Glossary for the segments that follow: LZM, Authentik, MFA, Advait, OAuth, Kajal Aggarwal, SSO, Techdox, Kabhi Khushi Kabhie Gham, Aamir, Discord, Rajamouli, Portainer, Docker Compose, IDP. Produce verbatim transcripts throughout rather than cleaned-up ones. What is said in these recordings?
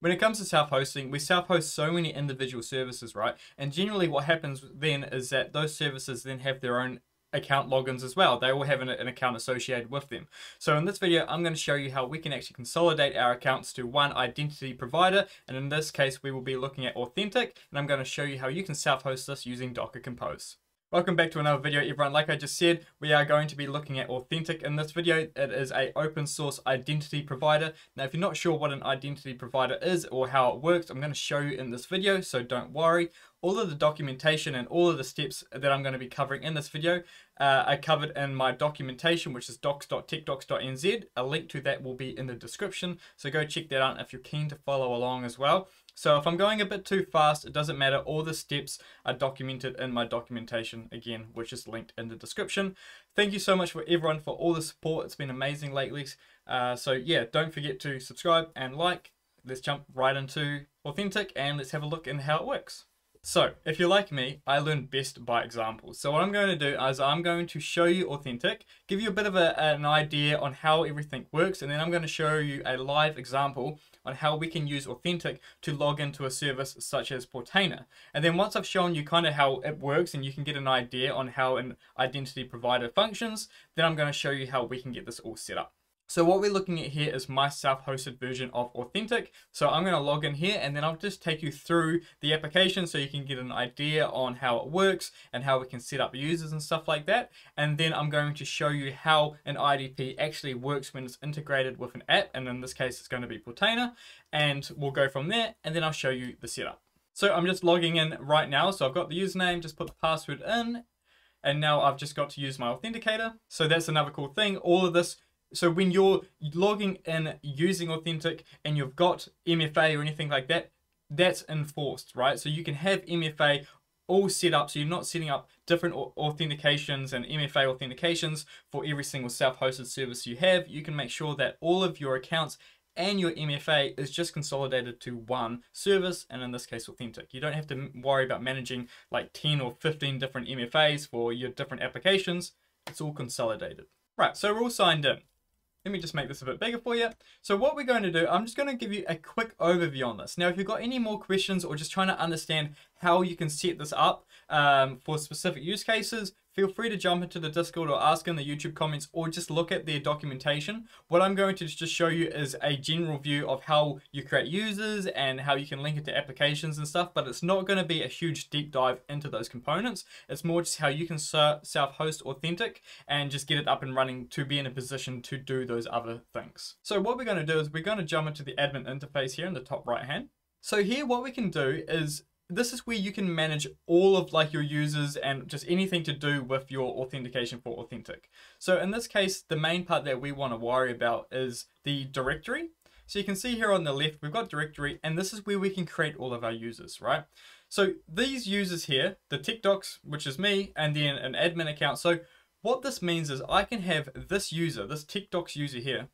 When it comes to self-hosting, we self-host so many individual services, right? And generally what happens then is that those services then have their own account logins as well. They all have an, an account associated with them. So in this video, I'm going to show you how we can actually consolidate our accounts to one identity provider. And in this case, we will be looking at Authentik, and I'm going to show you how you can self-host this using Docker Compose. Welcome back to another video, everyone. Like I just said, we are going to be looking at Authentik in this video. It is an open source identity provider. Now, if you're not sure what an identity provider is or how it works, I'm going to show you in this video, so don't worry. All of the documentation and all of the steps that I'm going to be covering in this video uh, are covered in my documentation, which is docs dot tech dox dot N Z. A link to that will be in the description, so go check that out if you're keen to follow along as well. So if I'm going a bit too fast, it doesn't matter. All the steps are documented in my documentation again, which is linked in the description. Thank you so much for everyone for all the support. It's been amazing lately. Uh, so yeah, don't forget to subscribe and like. Let's jump right into Authentik and let's have a look in how it works. So if you're like me, I learn best by example. So what I'm going to do is I'm going to show you Authentik, give you a bit of a, an idea on how everything works, and then I'm going to show you a live example on how we can use Authentik to log into a service such as Portainer. And then once I've shown you kind of how it works and you can get an idea on how an identity provider functions, then I'm going to show you how we can get this all set up. So what we're looking at here is my self-hosted version of Authentik. So I'm going to log in here and then I'll just take you through the application so you can get an idea on how it works and how we can set up users and stuff like that. And then I'm going to show you how an I D P actually works when it's integrated with an app. And in this case, it's going to be Portainer, and we'll go from there. And then I'll show you the setup. So I'm just logging in right now. So I've got the username, just put the password in, and now I've just got to use my authenticator. So that's another cool thing. All of this. So when you're logging in using Authentik and you've got M F A or anything like that, that's enforced, right? So you can have M F A all set up, so you're not setting up different authentications and M F A authentications for every single self-hosted service you have. You can make sure that all of your accounts and your M F A is just consolidated to one service, and in this case, Authentik. You don't have to worry about managing like ten or fifteen different M F As for your different applications. It's all consolidated. Right, so we're all signed in. Let me just make this a bit bigger for you. So what we're going to do, I'm just going to give you a quick overview on this. Now, if you've got any more questions or just trying to understand how you can set this up um, for specific use cases, feel free to jump into the Discord or ask in the YouTube comments or just look at their documentation. What I'm going to just show you is a general view of how you create users and how you can link it to applications and stuff, but it's not going to be a huge deep dive into those components. It's more just how you can self-host Authentik and just get it up and running to be in a position to do those other things. So what we're going to do is we're going to jump into the admin interface here in the top right hand. So here what we can do is this is where you can manage all of like your users and just anything to do with your authentication for Authentik. So in this case, the main part that we want to worry about is the directory. So you can see here on the left, we've got directory, and this is where we can create all of our users, right? So these users here, the techdox, which is me, and then an admin account. So what this means is I can have this user, this techdox user here,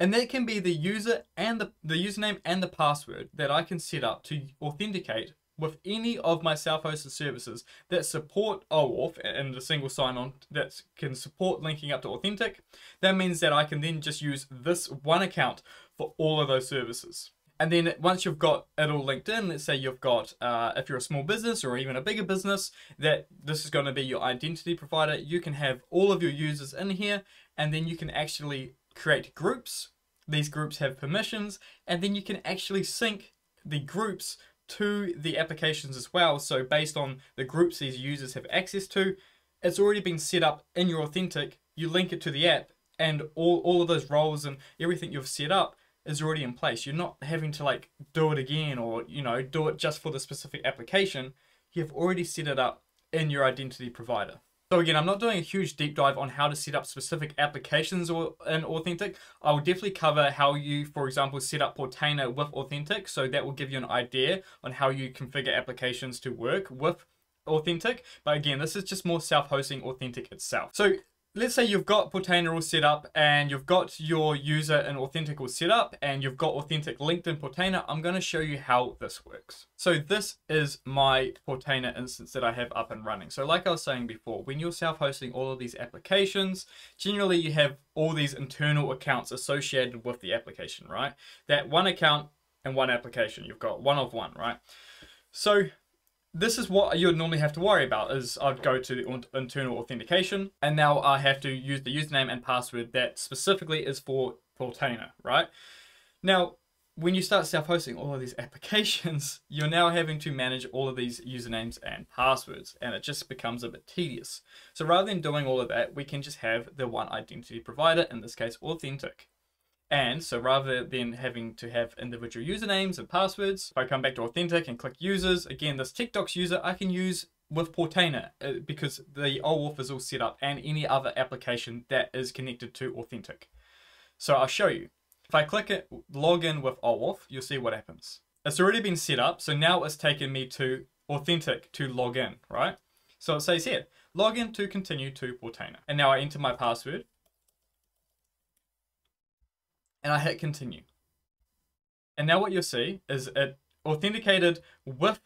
and that can be the user and the, the username and the password that I can set up to authenticate with any of my self-hosted services that support OAuth and the single sign-on that can support linking up to Authentik. That means that I can then just use this one account for all of those services. And then once you've got it all linked in, let's say you've got, uh, if you're a small business or even a bigger business, that this is going to be your identity provider. You can have all of your users in here, and then you can actually create groups. These groups have permissions, and then you can actually sync the groups to the applications as well. So based on the groups these users have access to, it's already been set up in your Authentik. You link it to the app, and all, all of those roles and everything you've set up is already in place. You're not having to like do it again or, you know, do it just for the specific application. You've already set it up in your identity provider. So again, I'm not doing a huge deep dive on how to set up specific applications or in Authentik. I will definitely cover how you, for example, set up Portainer with Authentik. So that will give you an idea on how you configure applications to work with Authentik. But again, this is just more self-hosting Authentik itself. So let's say you've got Portainer all set up and you've got your user and Authentik all set up and you've got Authentik linked in Portainer. I'm going to show you how this works. So this is my Portainer instance that I have up and running. So like I was saying before, when you're self-hosting all of these applications, generally you have all these internal accounts associated with the application, right? That one account and one application. You've got one of one, right? So this is what you would normally have to worry about, is I'd go to the internal authentication, and now I have to use the username and password that specifically is for Portainer, right? Now, when you start self-hosting all of these applications, you're now having to manage all of these usernames and passwords, and it just becomes a bit tedious. So rather than doing all of that, we can just have the one identity provider, in this case, Authentik. And so rather than having to have individual usernames and passwords, if I come back to Authentik and click users, again, this TechDocs user I can use with Portainer because the OAuth is all set up and any other application that is connected to Authentik. So I'll show you. If I click it, log in with OAuth, you'll see what happens. It's already been set up, so now it's taken me to Authentik to log in, right? So it says here, log in to continue to Portainer. And now I enter my password and I hit continue. And now what you'll see is it authenticated with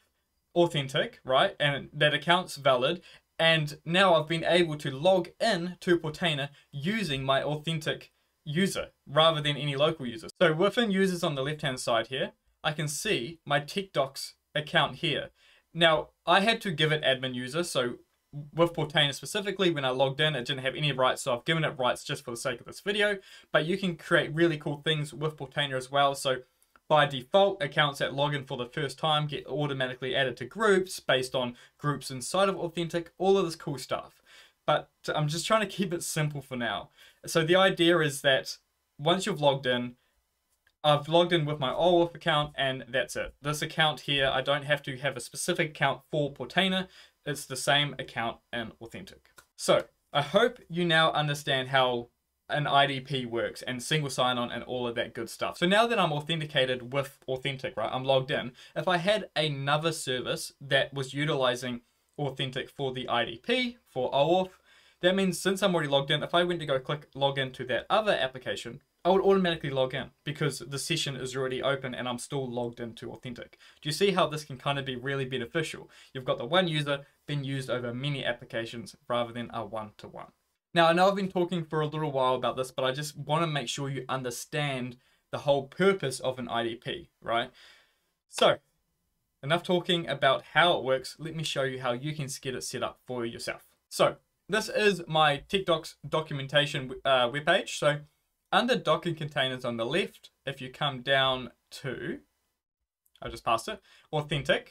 Authentik, right? And that account's valid. And now I've been able to log in to Portainer using my Authentik user rather than any local user. So within users on the left hand side here, I can see my TechDocs account here. Now I had to give it admin user. So with Portainer specifically, when I logged in, it didn't have any rights. So I've given it rights just for the sake of this video, but you can create really cool things with Portainer as well. So by default, accounts that log in for the first time get automatically added to groups based on groups inside of Authentik, all of this cool stuff. But I'm just trying to keep it simple for now. So the idea is that once you've logged in, I've logged in with my OAuth account and that's it. This account here, I don't have to have a specific account for Portainer. It's the same account in Authentik. So I hope you now understand how an I D P works and single sign-on and all of that good stuff. So now that I'm authenticated with Authentik, right, I'm logged in. If I had another service that was utilizing Authentik for the I D P, for OAuth, that means since I'm already logged in, if I went to go click log in to that other application, I would automatically log in because the session is already open and I'm still logged into Authentik. Do you see how this can kind of be really beneficial? You've got the one user being used over many applications rather than a one-to-one. Now, I know I've been talking for a little while about this, but I just want to make sure you understand the whole purpose of an I D P, right? So enough talking about how it works. Let me show you how you can get it set up for yourself. So this is my TechDocs documentation uh, webpage. So under Docker Containers on the left, if you come down to, I just passed it, Authentik,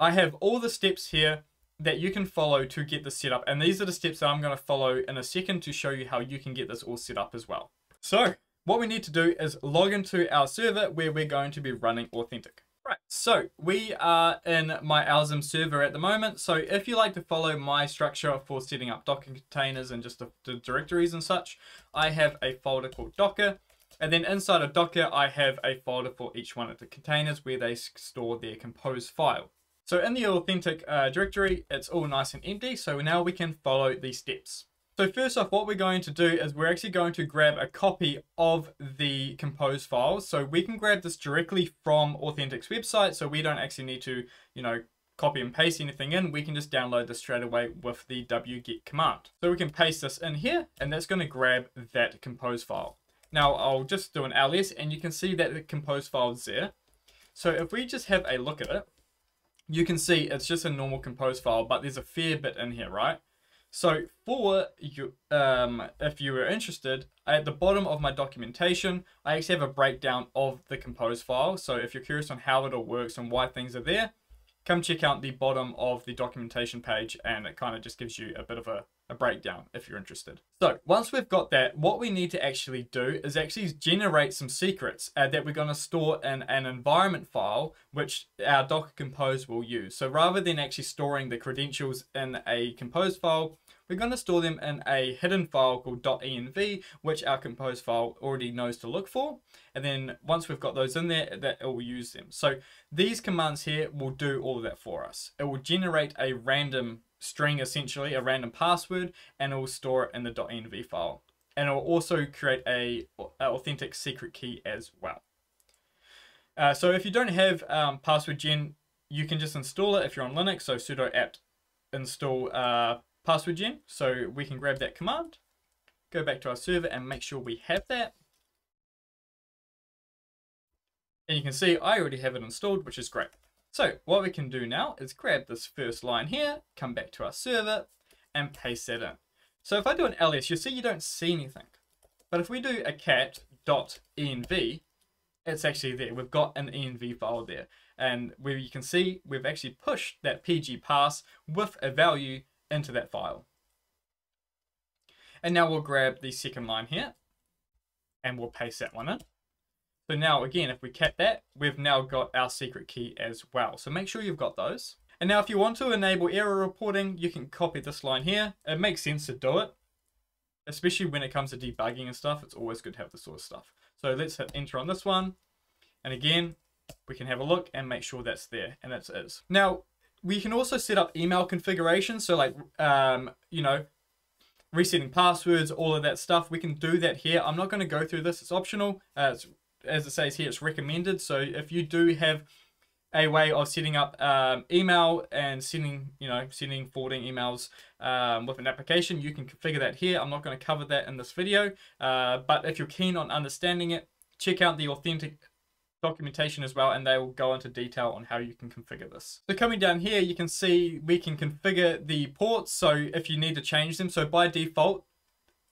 I have all the steps here that you can follow to get this set up. And these are the steps that I'm going to follow in a second to show you how you can get this all set up as well. So what we need to do is log into our server where we're going to be running Authentik. Right, so we are in my L Z M server at the moment. So if you like to follow my structure for setting up Docker containers and just the, the directories and such, I have a folder called Docker. And then inside of Docker, I have a folder for each one of the containers where they store their compose file. So in the Authentik uh, directory, it's all nice and empty. So now we can follow these steps. So first off, what we're going to do is we're actually going to grab a copy of the compose file. So we can grab this directly from Authentik's website. So we don't actually need to, you know, copy and paste anything in. We can just download this straight away with the wget command. So we can paste this in here and that's going to grab that compose file. Now I'll just do an ls and you can see that the compose file is there. So if we just have a look at it, you can see it's just a normal compose file, but there's a fair bit in here, right? So for you, um, if you were interested, at the bottom of my documentation, I actually have a breakdown of the compose file. So if you're curious on how it all works and why things are there, come check out the bottom of the documentation page and it kind of just gives you a bit of a, a breakdown if you're interested. So once we've got that, what we need to actually do is actually generate some secrets uh, that we're going to store in an environment file, which our Docker Compose will use. So rather than actually storing the credentials in a compose file, we're going to store them in a hidden file called .env, which our compose file already knows to look for. And then once we've got those in there, that it will use them. So these commands here will do all of that for us. It will generate a random string, essentially a random password, and it will store it in the .env file. And it will also create a, a Authentik secret key as well. Uh, so if you don't have um, password gen, you can just install it if you're on Linux. So sudo apt install uh, password gen. So we can grab that command, go back to our server and make sure we have that. And you can see I already have it installed, which is great. So what we can do now is grab this first line here, come back to our server and paste that in. So if I do an ls, you see you don't see anything. But if we do a cat dot env, it's actually there. We've got an env file there. And where you can see we've actually pushed that P G pass with a value into that file. And now we'll grab the second line here and we'll paste that one in. So now again, if we cat that, we've now got our secret key as well. So make sure you've got those. And now if you want to enable error reporting, you can copy this line here. It makes sense to do it, especially when it comes to debugging and stuff. It's always good to have this sort of stuff. So let's hit enter on this one. And again, we can have a look and make sure that's there. And that's is. Now, we can also set up email configuration. So like, um, you know, resetting passwords, all of that stuff. We can do that here. I'm not going to go through this. It's optional. Uh, it's, as it says here, it's recommended. So if you do have a way of setting up um, email and sending, you know, sending forwarding emails um, with an application, you can configure that here. I'm not going to cover that in this video, uh, but if you're keen on understanding it, check out the Authentik documentation as well, and they will go into detail on how you can configure this. So coming down here, you can see we can configure the ports. So if you need to change them, so by default,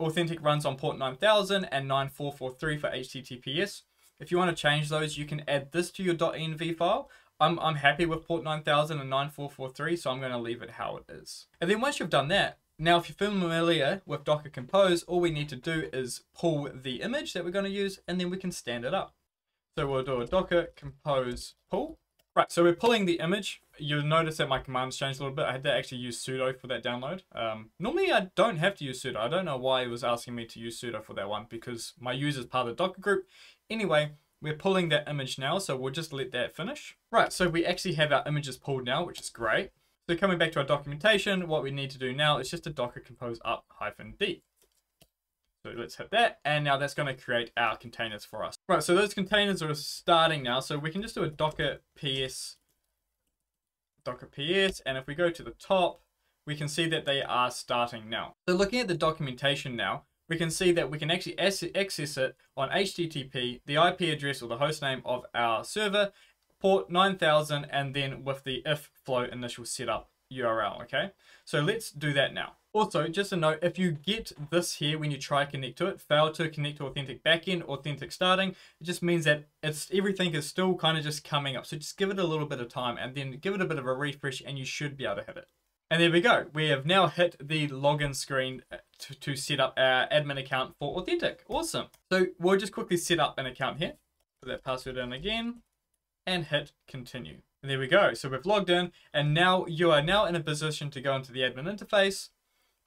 Authentik runs on port nine thousand and nine four four three for H T T P S. If you want to change those, you can add this to your .env file. I'm, I'm happy with port nine thousand and nine four four three, so I'm going to leave it how it is. And then once you've done that, now if you're familiar with Docker Compose, all we need to do is pull the image that we're going to use, and then we can stand it up. So we'll do a Docker Compose pull. Right, so we're pulling the image. You'll notice that my commands changed a little bit. I had to actually use sudo for that download. Um, normally I don't have to use sudo. I don't know why it was asking me to use sudo for that one, because my user is part of the Docker group. Anyway, we're pulling that image now, so we'll just let that finish. Right, so we actually have our images pulled now, which is great. So coming back to our documentation, what we need to do now is just a Docker Compose up hyphen D. So let's hit that, and now that's going to create our containers for us. Right, so those containers are starting now, so we can just do a Docker P S, Docker P S, and if we go to the top, we can see that they are starting now. So looking at the documentation now, we can see that we can actually access it on H T T P, the I P address or the host name of our server, port nine thousand, and then with the if flow initial setup U R L, okay? So let's do that now. Also, just a note, if you get this here when you try to connect to it, fail to connect to Authentik backend, Authentik starting, it just means that it's everything is still kind of just coming up. So just give it a little bit of time and then give it a bit of a refresh and you should be able to hit it. And there we go. We have now hit the login screen to, to set up our admin account for Authentik. Awesome. So we'll just quickly set up an account here. Put that password in again and hit continue. And there we go. So we've logged in and now you are now in a position to go into the admin interface,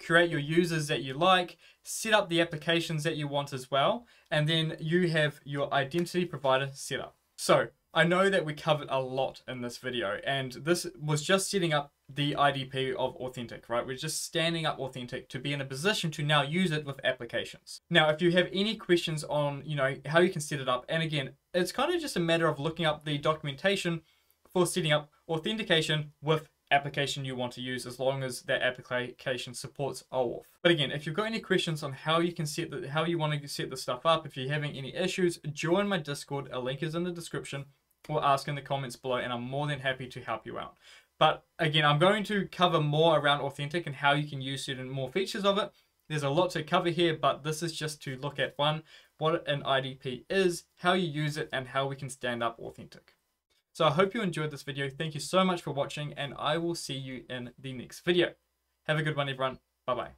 create your users that you like, set up the applications that you want as well. And then you have your identity provider set up. So I know that we covered a lot in this video and this was just setting up the I D P of Authentik, right? We're just standing up Authentik to be in a position to now use it with applications. Now, if you have any questions on, you know, how you can set it up, and again, it's kind of just a matter of looking up the documentation for setting up authentication with application you want to use as long as that application supports OAuth. But again, if you've got any questions on how you can set the, how you want to set this stuff up, if you're having any issues, join my Discord. A link is in the description. Or ask in the comments below and I'm more than happy to help you out. But again, I'm going to cover more around Authentik and how you can use certain more features of it. There's a lot to cover here, but this is just to look at one, what an I D P is, how you use it, and how we can stand up Authentik. So I hope you enjoyed this video. Thank you so much for watching and I will see you in the next video. Have a good one everyone. Bye bye.